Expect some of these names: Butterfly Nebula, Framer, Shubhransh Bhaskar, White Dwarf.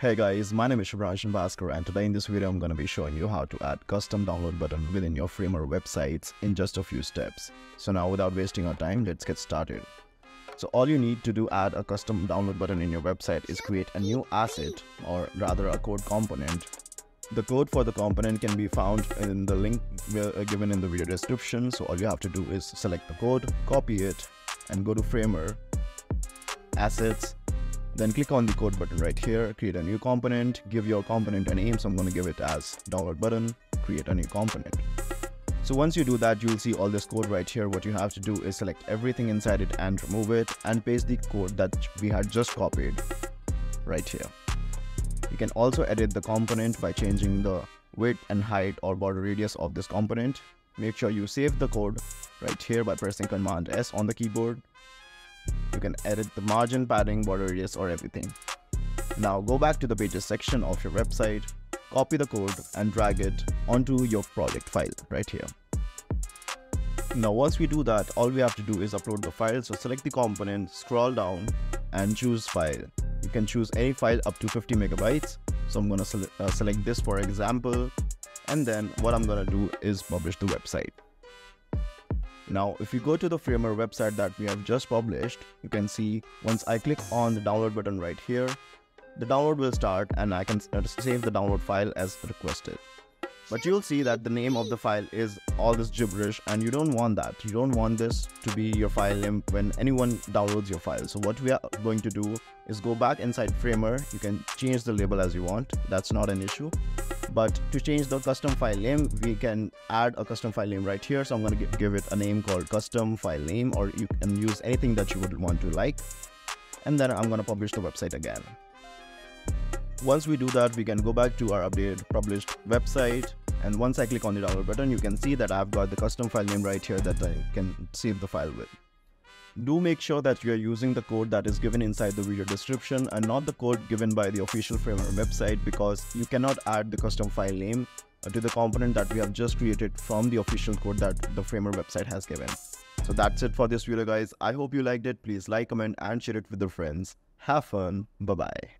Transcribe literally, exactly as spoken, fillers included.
Hey guys, my name is Shubhransh Bhaskar, and today in this video I'm gonna be showing you how to add custom download button within your Framer websites in just a few steps. So now without wasting our time, let's get started. So all you need to do add a custom download button in your website is create a new asset, or rather a code component. The code for the component can be found in the link given in the video description. So all you have to do is select the code, copy it, and go to Framer, Assets. Then click on the code button right here, create a new component, give your component a name, so I'm going to give it as download button, create a new component. So once you do that, you'll see all this code right here. What you have to do is select everything inside it and remove it and paste the code that we had just copied right here. You can also edit the component by changing the width and height or border radius of this component. Make sure you save the code right here by pressing Command S on the keyboard. You can edit the margin, padding, border radius, or everything. Now go back to the pages section of your website, copy the code and drag it onto your project file right here. Now once we do that, all we have to do is upload the file. So select the component, scroll down and choose file. You can choose any file up to fifty megabytes. So I'm going to sele uh, select this for example, and then what I'm going to do is publish the website. Now, if you go to the Framer website that we have just published, you can see once I click on the download button right here, the download will start and I can save the download file as requested. But you'll see that the name of the file is all this gibberish and you don't want that. You don't want this to be your file name when anyone downloads your file. So what we are going to do is go back inside Framer. You can change the label as you want. That's not an issue. But to change the custom file name, we can add a custom file name right here. So I'm going to give it a name called custom file name, or you can use anything that you would want to like. And then I'm going to publish the website again. Once we do that, we can go back to our updated published website. And once I click on the download button, you can see that I've got the custom file name right here that I can save the file with. Do make sure that you are using the code that is given inside the video description and not the code given by the official Framer website, because you cannot add the custom file name to the component that we have just created from the official code that the Framer website has given. So that's it for this video guys. I hope you liked it. Please like, comment and share it with your friends. Have fun. Bye bye.